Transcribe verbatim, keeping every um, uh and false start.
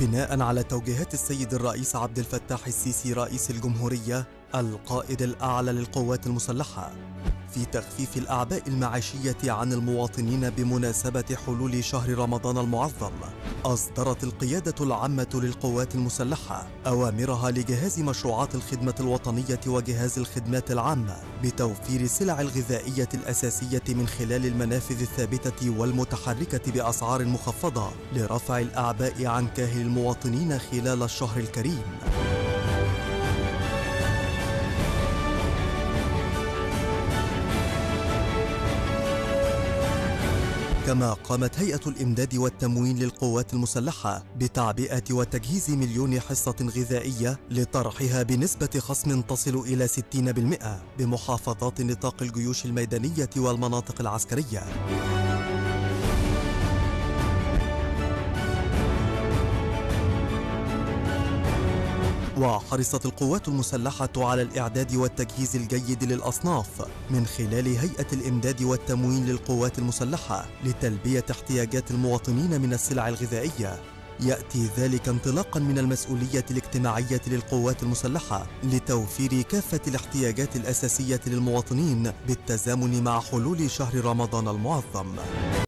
بناء على توجيهات السيد الرئيس عبد الفتاح السيسي رئيس الجمهورية القائد الأعلى للقوات المسلحة في تخفيف الأعباء المعيشية عن المواطنين بمناسبة حلول شهر رمضان المعظم، أصدرت القيادة العامة للقوات المسلحة أوامرها لجهاز مشروعات الخدمة الوطنية وجهاز الخدمات العامة بتوفير السلع الغذائية الأساسية من خلال المنافذ الثابتة والمتحركة بأسعار مخفضة لرفع الأعباء عن كاهل المواطنين خلال الشهر الكريم. كما قامت هيئة الإمداد والتموين للقوات المسلحة بتعبئة وتجهيز مليون حصة غذائية لطرحها بنسبة خصم تصل إلى ستين بالمئة بمحافظات نطاق الجيوش الميدانية والمناطق العسكرية. وحرصت القوات المسلحة على الإعداد والتجهيز الجيد للأصناف من خلال هيئة الإمداد والتموين للقوات المسلحة لتلبية احتياجات المواطنين من السلع الغذائية. يأتي ذلك انطلاقا من المسؤولية الاجتماعية للقوات المسلحة لتوفير كافة الاحتياجات الأساسية للمواطنين بالتزامن مع حلول شهر رمضان المعظم.